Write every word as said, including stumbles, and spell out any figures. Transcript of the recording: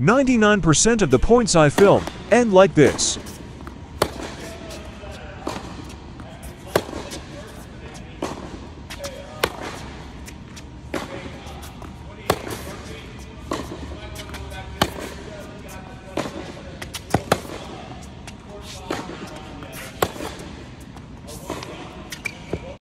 ninety-nine percent of the points I film end like this.